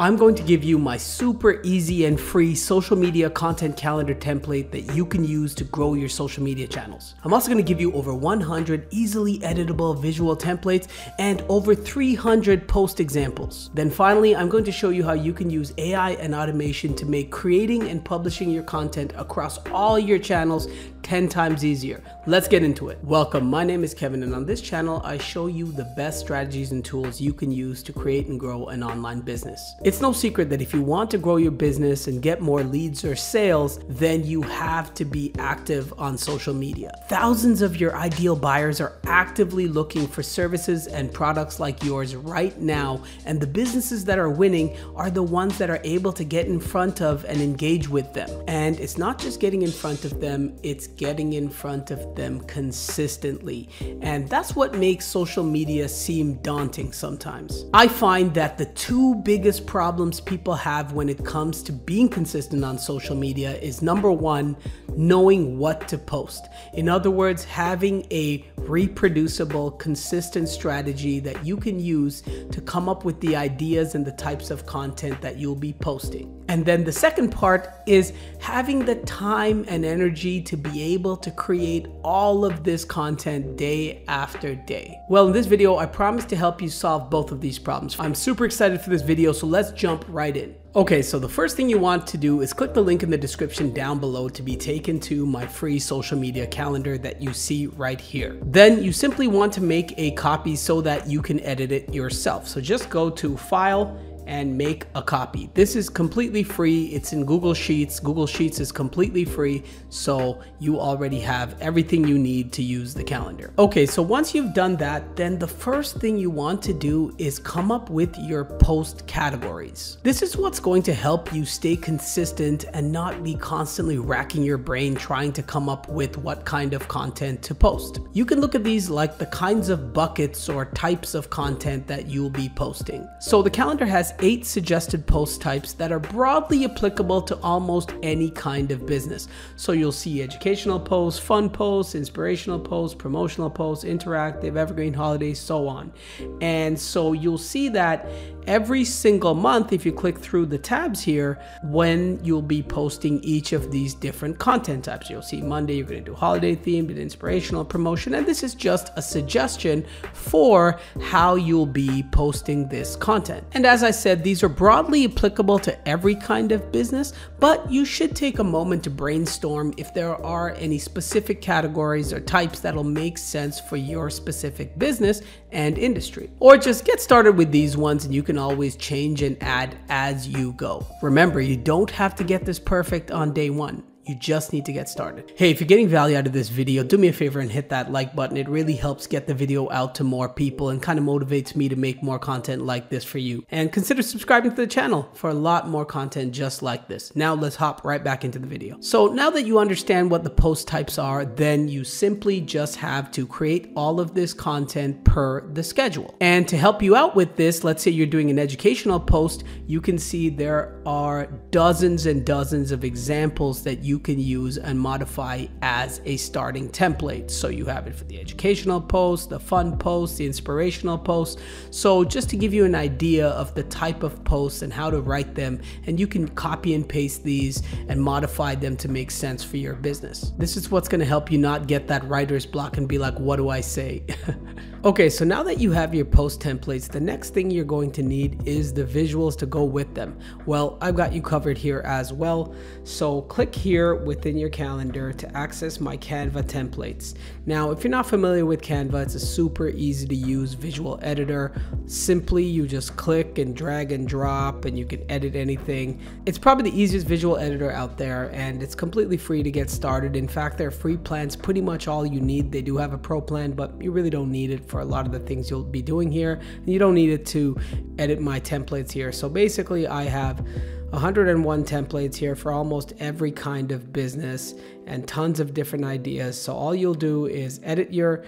I'm going to give you my super easy and free social media content calendar template that you can use to grow your social media channels. I'm also going to give you over 100 easily editable visual templates and over 300 post examples. Then finally, I'm going to show you how you can use AI and automation to make creating and publishing your content across all your channels 10 times easier. Let's get into it. Welcome, my name is Kevin, and on this channel, I show you the best strategies and tools you can use to create and grow an online business. It's no secret that if you want to grow your business and get more leads or sales, then you have to be active on social media. Thousands of your ideal buyers are actively looking for services and products like yours right now, and the businesses that are winning are the ones that are able to get in front of and engage with them. And it's not just getting in front of them, it's getting in front of them consistently. And that's what makes social media seem daunting sometimes. I find that the two biggest problems people have when it comes to being consistent on social media is number one, knowing what to post. In other words, having a reproducible, consistent strategy that you can use to come up with the ideas and the types of content that you'll be posting. And then the second part is having the time and energy to be able to create all of this content day after day. Well, in this video, I promise to help you solve both of these problems. I'm super excited for this video, so let's jump right in. Okay, so the first thing you want to do is click the link in the description down below to be taken to my free social media calendar that you see right here. Then you simply want to make a copy so that you can edit it yourself. So just go to File and make a copy. This is completely free. It's in Google Sheets. Google Sheets is completely free, so you already have everything you need to use the calendar. Okay, so once you've done that, then the first thing you want to do is come up with your post categories. This is what's going to help you stay consistent and not be constantly racking your brain trying to come up with what kind of content to post. You can look at these like the kinds of buckets or types of content that you'll be posting. So the calendar has 8 suggested post types that are broadly applicable to almost any kind of business. So you'll see educational posts, fun posts, inspirational posts, promotional posts, interactive, evergreen, holidays, so on. And so you'll see that every single month, if you click through the tabs here, when you'll be posting each of these different content types. You'll see Monday, you're going to do holiday themed and inspirational promotion. And this is just a suggestion for how you'll be posting this content. And as I said, these are broadly applicable to every kind of business, but you should take a moment to brainstorm if there are any specific categories or types that'll make sense for your specific business and industry. Or just get started with these ones and you can always change and add as you go. Remember, you don't have to get this perfect on day one. You just need to get started. Hey, if you're getting value out of this video, do me a favor and hit that like button. It really helps get the video out to more people and kind of motivates me to make more content like this for you. And consider subscribing to the channel for a lot more content just like this. Now let's hop right back into the video. So now that you understand what the post types are, then you simply just have to create all of this content per the schedule. And to help you out with this, let's say you're doing an educational post, you can see there are dozens and dozens of examples that you can use and modify as a starting template. So you have it for the educational post, the fun post, the inspirational post. So just to give you an idea of the type of posts and how to write them, and you can copy and paste these and modify them to make sense for your business. This is what's going to help you not get that writer's block and be like, what do I say? Okay, so now that you have your post templates, the next thing you're going to need is the visuals to go with them. Well, I've got you covered here as well. So click here within your calendar to access my Canva templates. Now, if you're not familiar with Canva, it's a super easy to use visual editor. Simply, you just click and drag and drop and you can edit anything. It's probably the easiest visual editor out there and it's completely free to get started. In fact, their free plan's pretty much all you need. They do have a pro plan, but you really don't need it for a lot of the things you'll be doing here, and you don't need it to edit my templates here. So basically I have 101 templates here for almost every kind of business and tons of different ideas. So all you'll do is edit your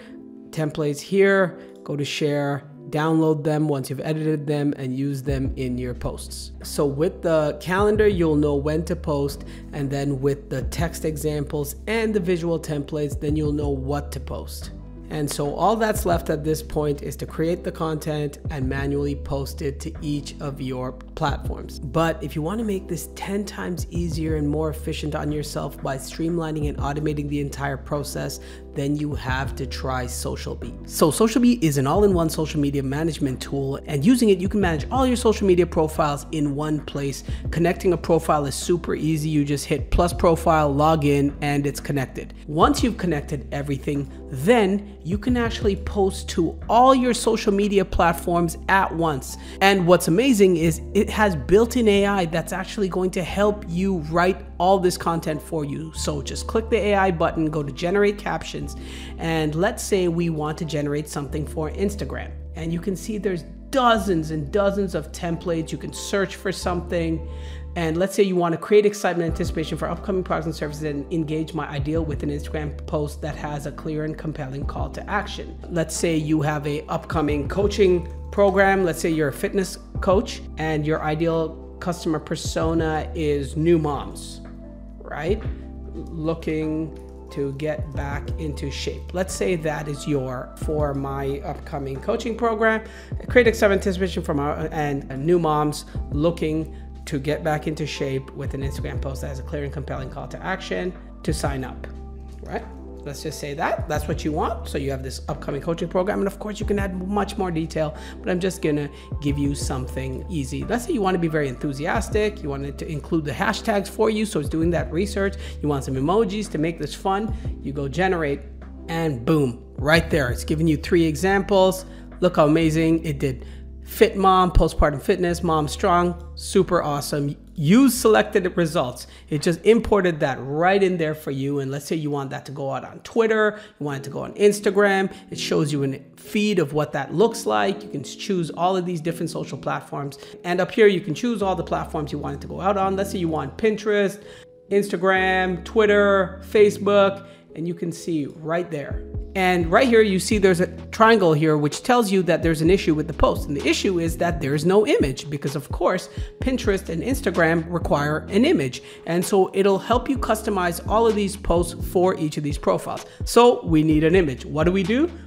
templates here, go to share, download them once you've edited them, and use them in your posts. So with the calendar, you'll know when to post, and then with the text examples and the visual templates, then you'll know what to post. And so all that's left at this point is to create the content and manually post it to each of your platforms. But if you want to make this 10 times easier and more efficient on yourself by streamlining and automating the entire process, then you have to try SocialBee. So SocialBee is an all-in-one social media management tool, and using it, you can manage all your social media profiles in one place. Connecting a profile is super easy. You just hit plus profile, log in, and it's connected. Once you've connected everything, then you can actually post to all your social media platforms at once. And what's amazing is it has built-in AI that's actually going to help you write all this content for you. So just click the AI button, go to generate captions, and let's say we want to generate something for Instagram. And you can see there's dozens and dozens of templates. You can search for something. And let's say you want to create excitement and anticipation for upcoming products and services and engage my ideal with an Instagram post that has a clear and compelling call to action. Let's say you have an upcoming coaching program. Let's say you're a fitness coach and your ideal customer persona is new moms, right? Looking to get back into shape. Let's say that is your for my upcoming coaching program. Create excitement and anticipation from our and new moms looking to get back into shape with an Instagram post that has a clear and compelling call to action to sign up, right? Let's just say that that's what you want. So you have this upcoming coaching program, and of course you can add much more detail, but I'm just gonna give you something easy. Let's say you want to be very enthusiastic. You want it to include the hashtags for you, so it's doing that research. You want some emojis to make this fun. You go generate, and boom, right there. It's giving you 3 examples. Look how amazing it did. Fit mom, postpartum fitness, mom strong, super awesome. Use selected results. It just imported that right in there for you. And let's say you want that to go out on Twitter, you want it to go on Instagram. It shows you a feed of what that looks like. You can choose all of these different social platforms. And up here, you can choose all the platforms you want it to go out on. Let's say you want Pinterest, Instagram, Twitter, Facebook, and you can see right there. And right here, you see there's a triangle here, which tells you that there's an issue with the post. And the issue is that there's no image, because of course, Pinterest and Instagram require an image. And so it'll help you customize all of these posts for each of these profiles. So we need an image. What do?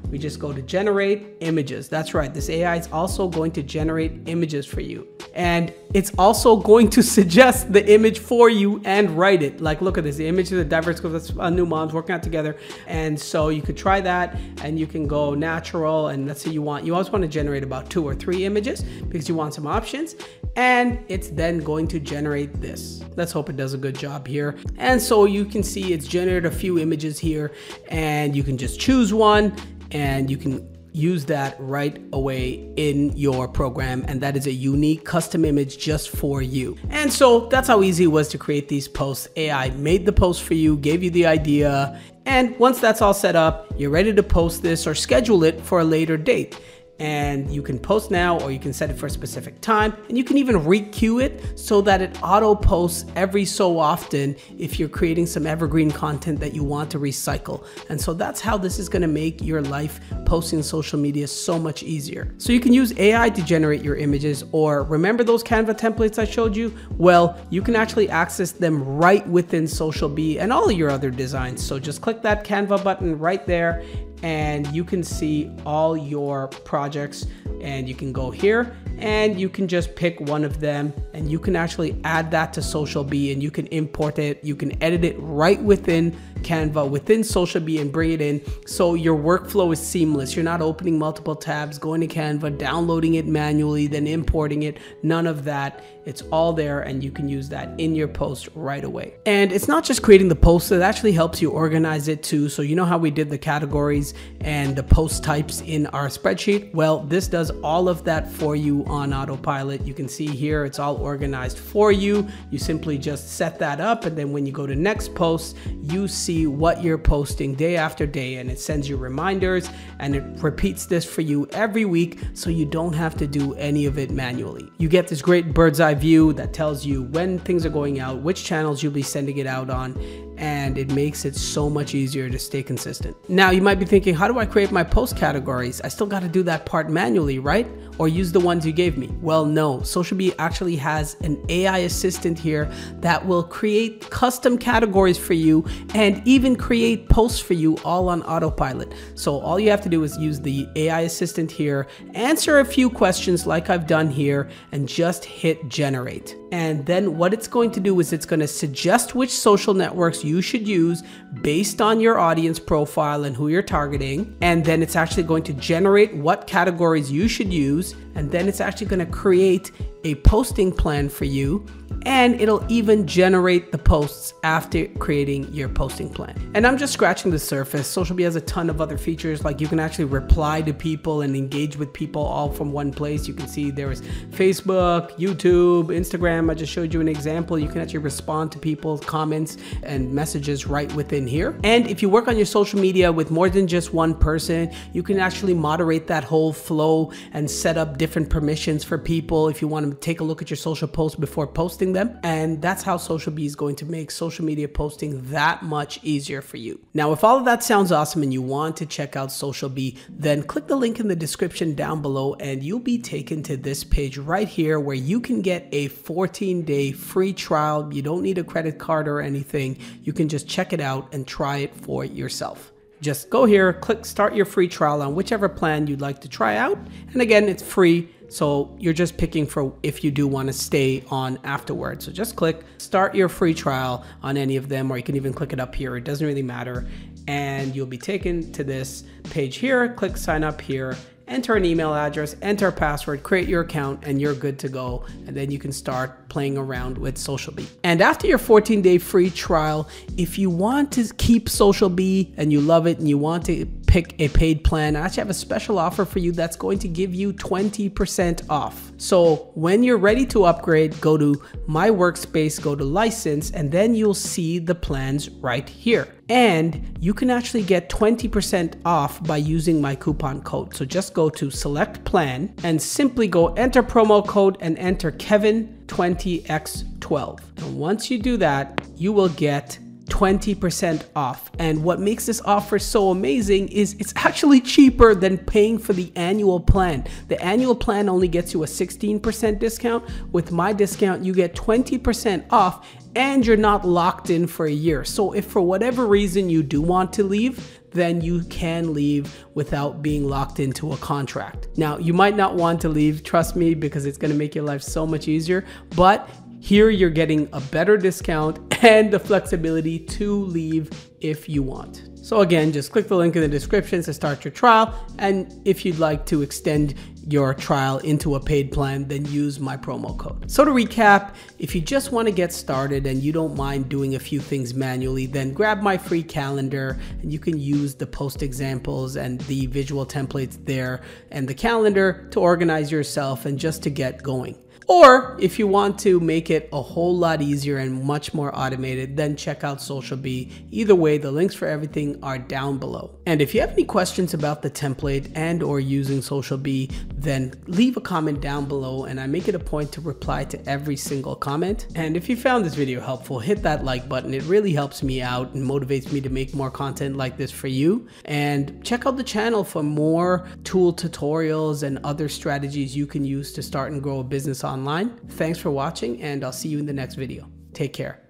We just go to generate images. That's right, this AI is also going to generate images for you. And it's also going to suggest the image for you and write it. Like, look at this, the image of the diverse group of new moms working out together. And so you could try that, and you can go natural, and let's say you always want to generate about 2 or 3 images because you want some options, and it's then going to generate this. Let's hope it does a good job here. And so you can see it's generated a few images here, and you can just choose one, and you can use that right away in your program, and that is a unique custom image just for you. And so that's how easy it was to create these posts. AI made the post for you, gave you the idea, and once that's all set up, you're ready to post this or schedule it for a later date. And you can post now, or you can set it for a specific time, and you can even re-queue it so that it auto posts every so often if you're creating some evergreen content that you want to recycle. And so that's how this is gonna make your life posting social media so much easier. So you can use AI to generate your images, or remember those Canva templates I showed you? Well, you can actually access them right within SocialBee and all of your other designs. So just click that Canva button right there, and you can see all your projects, and you can go here and you can just pick one of them, and you can actually add that to SocialBee, and you can import it, you can edit it right within Canva, within SocialBee, and bring it in, so your workflow is seamless. You're not opening multiple tabs, going to Canva, downloading it manually, then importing it. None of that. It's all there, and you can use that in your post right away. And it's not just creating the post, it actually helps you organize it too. So you know how we did the categories and the post types in our spreadsheet? Well, this does all of that for you on autopilot. You can see here, it's all organized for you. You simply just set that up, and then when you go to next post, you see what you're posting day after day, and it sends you reminders, and it repeats this for you every week, so you don't have to do any of it manually. You get this great bird's eye view that tells you when things are going out, which channels you'll be sending it out on, and and it makes it so much easier to stay consistent. Now you might be thinking, how do I create my post categories? I still got to do that part manually, right? Or use the ones you gave me. Well, no, SocialBee actually has an AI assistant here that will create custom categories for you and even create posts for you all on autopilot. So all you have to do is use the AI assistant here, answer a few questions like I've done here, and just hit generate. And then what it's going to do is it's going to suggest which social networks you should use based on your audience profile and who you're targeting. And then it's actually going to generate what categories you should use. And then it's actually going to create a posting plan for you. And it'll even generate the posts after creating your posting plan. And I'm just scratching the surface. SocialBee has a ton of other features, like you can actually reply to people and engage with people all from one place. You can see there is Facebook, YouTube, Instagram. I just showed you an example. You can actually respond to people's comments and messages right within here. And if you work on your social media with more than just one person, you can actually moderate that whole flow and set up different permissions for people if you want to take a look at your social posts before posting them. And that's how SocialBee is going to make social media posting that much easier for you. Now, if all of that sounds awesome and you want to check out SocialBee, then click the link in the description down below and you'll be taken to this page right here where you can get a 14-day free trial. You don't need a credit card or anything. You can just check it out and try it for yourself. Just go here, click start your free trial on whichever plan you'd like to try out. And again, it's free. So you're just picking for if you do want to stay on afterwards. So just click start your free trial on any of them, or you can even click it up here. It doesn't really matter. And you'll be taken to this page here. Click sign up here, enter an email address, enter a password, create your account, and you're good to go. And then you can start playing around with SocialBee. And after your 14-day free trial, if you want to keep SocialBee and you love it and you want to pick a paid plan, I actually have a special offer for you that's going to give you 20% off. So when you're ready to upgrade, go to My Workspace, go to License, and then you'll see the plans right here. And you can actually get 20% off by using my coupon code. So just go to select plan and simply go enter promo code and enter Kevin20x12. And once you do that, you will get 20% off. And what makes this offer so amazing is it's actually cheaper than paying for the annual plan. The annual plan only gets you a 16% discount. With my discount, you get 20% off and you're not locked in for a year. So if for whatever reason you do want to leave, then you can leave without being locked into a contract. Now, you might not want to leave, trust me, because it's going to make your life so much easier, but here you're getting a better discount and the flexibility to leave if you want. So again, just click the link in the description to start your trial. And if you'd like to extend your trial into a paid plan, then use my promo code. So to recap, if you just want to get started and you don't mind doing a few things manually, then grab my free calendar and you can use the post examples and the visual templates there and the calendar to organize yourself and just to get going. Or if you want to make it a whole lot easier and much more automated, then check out SocialBee. Either way, the links for everything are down below. And if you have any questions about the template and or using SocialBee, then leave a comment down below and I make it a point to reply to every single comment. And if you found this video helpful, hit that like button. It really helps me out and motivates me to make more content like this for you. And check out the channel for more tool tutorials and other strategies you can use to start and grow a business online. Thanks for watching, and I'll see you in the next video. Take care.